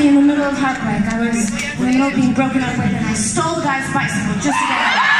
honestly, in the middle of heartbreak, I was in the middle of being broken up with, and I stole the guy's bicycle just to get out.